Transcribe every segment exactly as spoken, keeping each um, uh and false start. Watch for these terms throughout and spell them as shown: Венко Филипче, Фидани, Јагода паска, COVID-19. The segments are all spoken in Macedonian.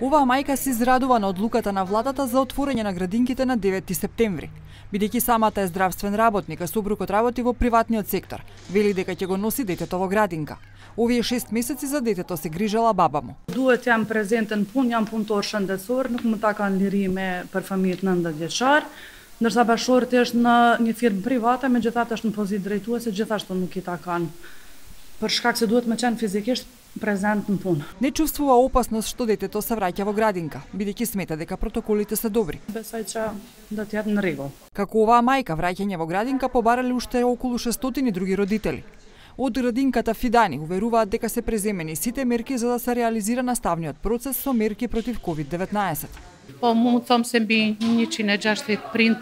Оваа мајка се израдува на одлуката на владата за отворање на градинките на деветти септември. Бидејќи самата е здравствен работник, а супругот работи во приватниот сектор, вели дека ќе го носи детето во градинка. Овие шест месеци за детето се грижела баба му. Duhet jam prezenten punë, jam punëtorshën detësor, nuk më takan lirime për fëmijët nëntëdhjetë vjeçar, ndërsa bashorti është në një firmë private, megjithatë është në pozitë drejtuese, gjithashtu nuk i takan. Për shkak se duhet më qenë fizikisht prezent në punë. Ne çuvstua opasnost што детето се враќа во градинка, бидејќи смета дека протоколите се добри. Besoj që do të jetë në rregull. Како оваа мајка, враќање во градинка побарале уште околу шестстотини други родители. Од градинката Фидани уверуваат дека се преземени сите мерки за да се реализира наставниот процес со мерки против ковид деветнаесет. Po mu thom se mbi njëqind e gjashtëdhjetë prind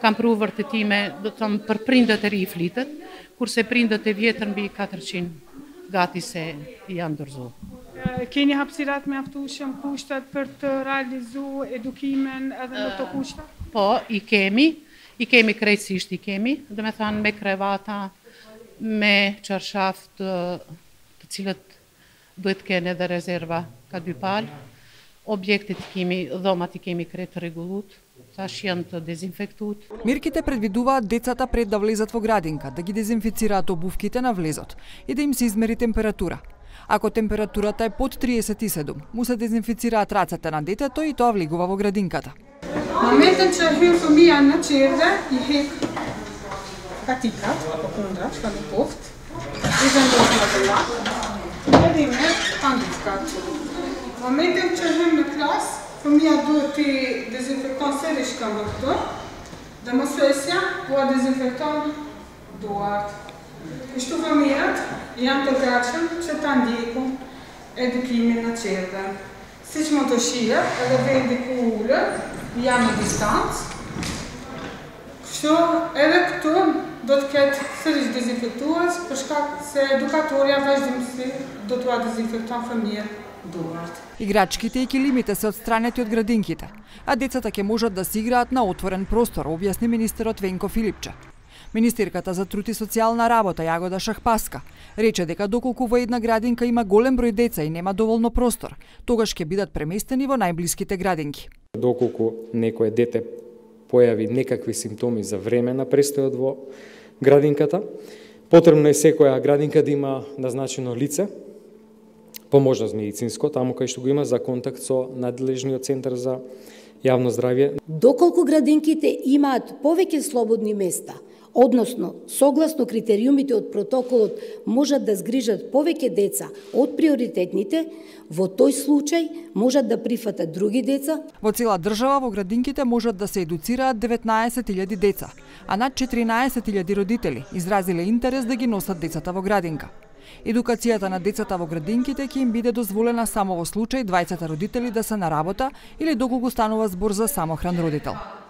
kanë pru vërtetime, do të them për prindët e ri i flitet, kurse prindët e vjetër mbi katërqind gati se janë dorëzuar. Keni hapësirat mjaftueshëm kushtet për të realizuar edukimin edhe në këto kushte? Po, i kemi, i kemi krejtësisht i kemi, domethënë me krevata, me çarşafë të cilët duhet kene dhe rezerva ka dy palë. Objektet i kemi, dhomat i kemi krejt rregullut, tash janë të dezinfektuar. Merkite predviduvaat dецата пред да влезат во градинка, да ги дезинфицираат обувките на влезот и да им се измери температура. Ако температурата е под триесет и седум, му се дезинфицираат рацете на детето и тоа влегува во градинката. Моментот што хир фамија на черда и хек katika, apo kundra, që ka në poftë, i vendosë në të lakë, edhe me pandiskat. Momentin që hëmë në klasë, fëmija duhet të dezinfektan sërish këmë doktor, dhe mësuesja duha dezinfektan duart. Kështu fëmijat janë të gatshëm që të ndjeku edukimin në qerdhe. Si që më të shihet, edhe vendi ku ullët, janë në distancë, kështu edhe këtu do të ketë sërish dezinfektues, për shkak se edukatorja vazhdimësisht do t'ua dezinfekton fëmijët duart. Igračkите и килимите се отстранети од градинките, а децата ќе можат да се играат на отворен простор, објасни министерот Венко Филипче. Министерката за труд и социјална работа Јагода Паска рече дека доколку во една градинка има голем број деца и нема доволно простор, тогаш ќе бидат преместени во најблиските градинки. Доколку некое дете појави некакви симптоми за време на престојот во градинката, потребно е секоја градинка да има назначено лице, по можност медицинско, таму кај што го има за контакт со надлежниот центар за јавно здравје. Доколку градинките имаат повеќе слободни места, односно, согласно критериумите од протоколот, можат да згрижат повеќе деца од приоритетните, во тој случај можат да прифатат други деца. Во цела држава во градинките можат да се едуцираат деветнаесет илјади деца, а над четиринаесет илјади родители изразиле интерес да ги носат децата во градинка. Едукацијата на децата во градинките ќе им биде дозволена само во случај двајцата родители да се на работа или доколку станува збор за самохран родител.